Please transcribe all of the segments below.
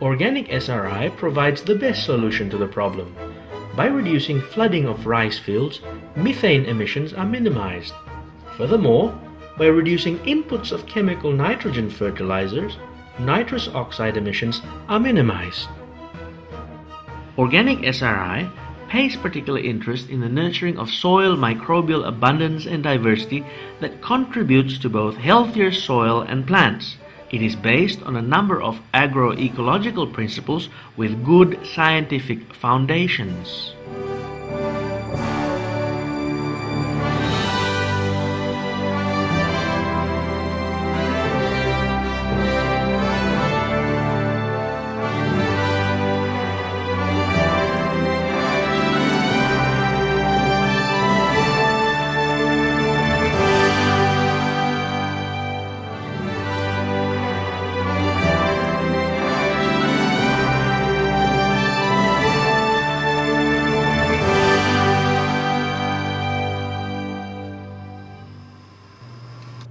Organic SRI provides the best solution to the problem. By reducing flooding of rice fields, methane emissions are minimized. Furthermore, by reducing inputs of chemical nitrogen fertilizers, nitrous oxide emissions are minimized. Organic SRI pays particular interest in the nurturing of soil microbial abundance and diversity that contributes to both healthier soil and plants. It is based on a number of agroecological principles with good scientific foundations.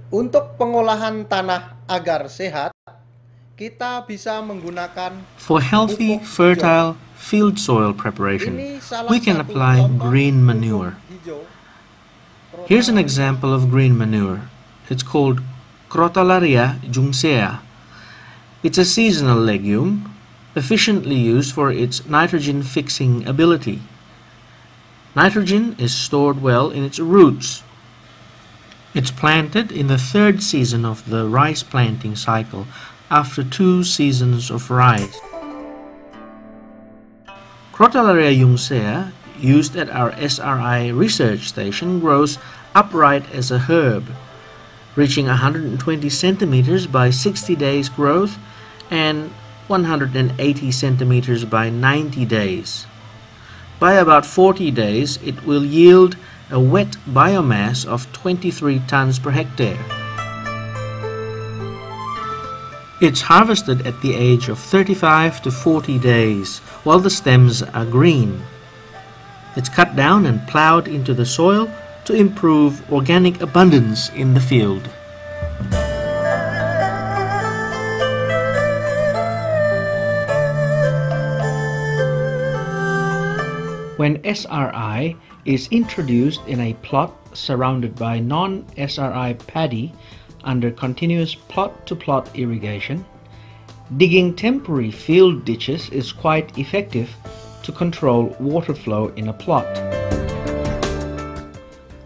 Untuk pengolahan tanah agar sehat, kita bisa menggunakan for healthy, fertile field soil preparation, we can apply green manure. Here's an example of green manure. It's called Crotalaria juncea. It's a seasonal legume, efficiently used for its nitrogen-fixing ability. Nitrogen is stored well in its roots. It's planted in the third season of the rice planting cycle, after 2 seasons of rice. Crotalaria juncea, used at our SRI research station, grows upright as a herb, reaching 120 centimeters by 60 days growth and 180 centimeters by 90 days. By about 40 days, it will yield a wet biomass of 23 tons per hectare. It's harvested at the age of 35 to 40 days, while the stems are green. It's cut down and plowed into the soil to improve organic abundance in the field. When SRI is introduced in a plot surrounded by non-SRI paddy under continuous plot-to-plot irrigation, digging temporary field ditches is quite effective to control water flow in a plot.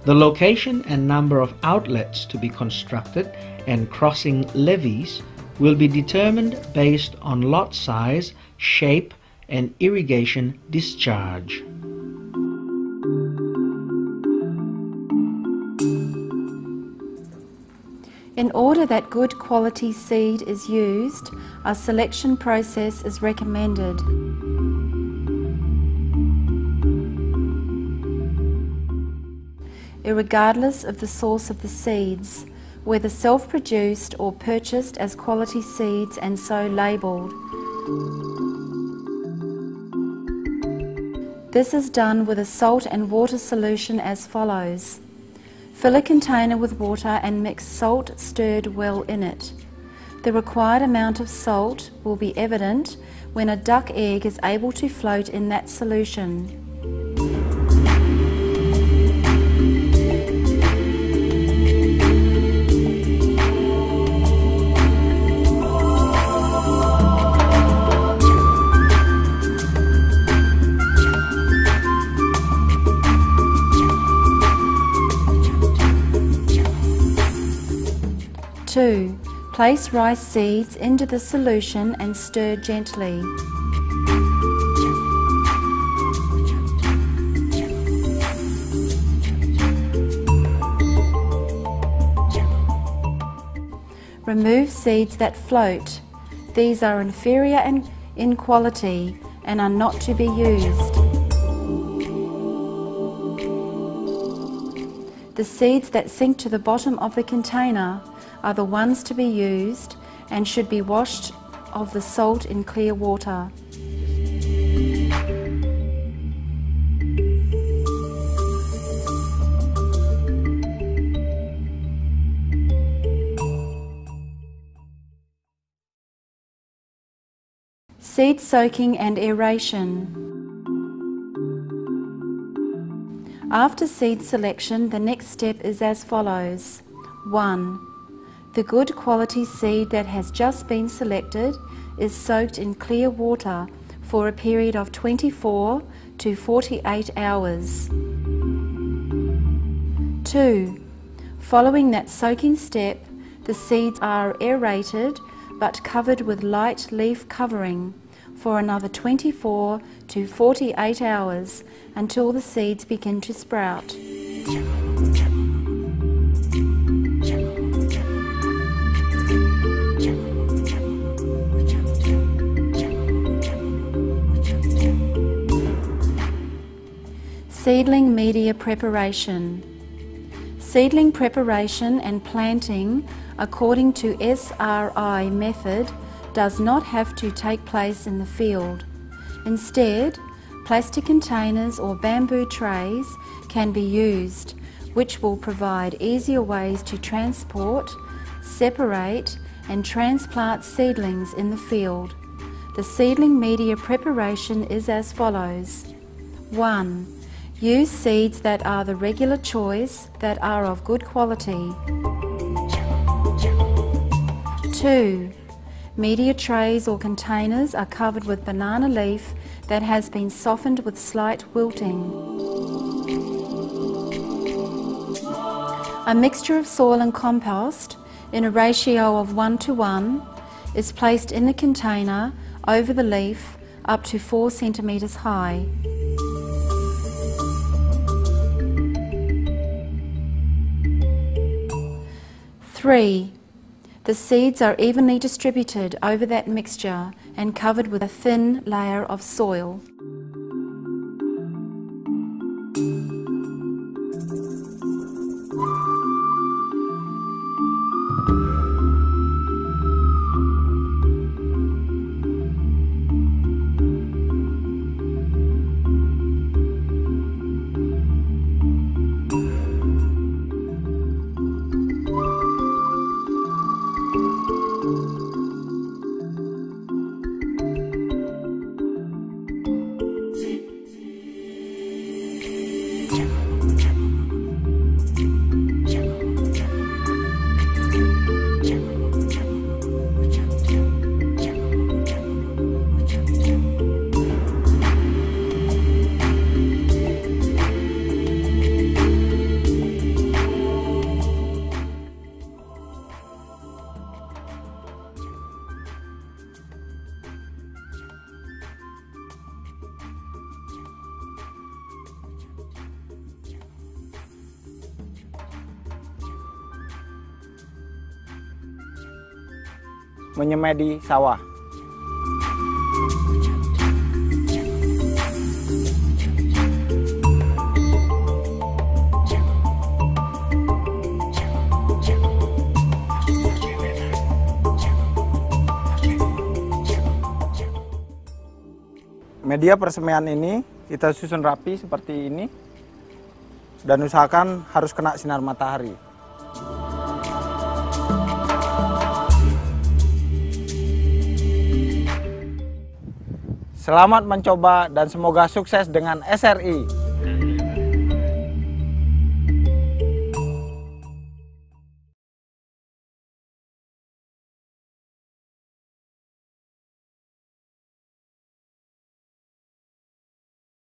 The location and number of outlets to be constructed and crossing levees will be determined based on lot size, shape, and irrigation discharge. In order that good quality seed is used, a selection process is recommended. Irregardless of the source of the seeds, whether self-produced or purchased as quality seeds and so labelled. This is done with a salt and water solution as follows. Fill a container with water and mix salt stirred well in it. The required amount of salt will be evident when a duck egg is able to float in that solution. Place rice seeds into the solution and stir gently. Remove seeds that float. These are inferior in quality and are not to be used. The seeds that sink to the bottom of the container are the ones to be used and should be washed of the salt in clear water. seed soaking and aeration. After seed selection, the next step is as follows. 1. The good quality seed that has just been selected is soaked in clear water for a period of 24 to 48 hours. 2. Following that soaking step, the seeds are aerated but covered with light leaf covering for another 24 to 48 hours until the seeds begin to sprout. Seedling media preparation. Seedling preparation and planting according to SRI method does not have to take place in the field. Instead, plastic containers or bamboo trays can be used, which will provide easier ways to transport, separate and transplant seedlings in the field. The seedling media preparation is as follows. 1. Use seeds that are the regular choice that are of good quality. 2. Media trays or containers are covered with banana leaf that has been softened with slight wilting. A mixture of soil and compost in a ratio of 1:1 is placed in the container over the leaf up to 4 centimetres high. Three, the seeds are evenly distributed over that mixture and covered with a thin layer of soil. 4. Menyemedi sawah. Media persemian ini kita susun rapi seperti ini dan usahakan harus kena sinar matahari. Selamat mencoba dan semoga sukses dengan SRI.